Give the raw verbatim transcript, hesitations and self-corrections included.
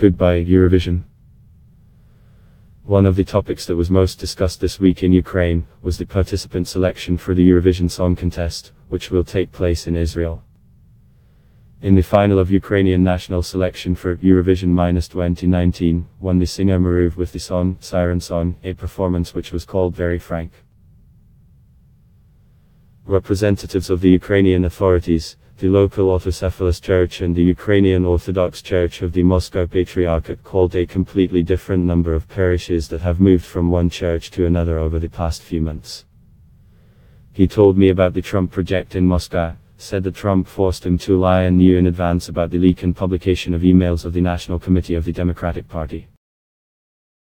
Food by Eurovision. One of the topics that was most discussed this week in Ukraine was the participant selection for the Eurovision Song Contest, which will take place in Israel. In the final of Ukrainian national selection for Eurovision twenty nineteen, won the singer Maruv with the song Siren Song, a performance which was called very frank. Representatives of the Ukrainian authorities, the local Autocephalous Church and the Ukrainian Orthodox Church of the Moscow Patriarchate called a completely different number of parishes that have moved from one church to another over the past few months. He told me about the Trump project in Moscow, said that Trump forced him to lie and knew in advance about the leak and publication of emails of the National Committee of the Democratic Party.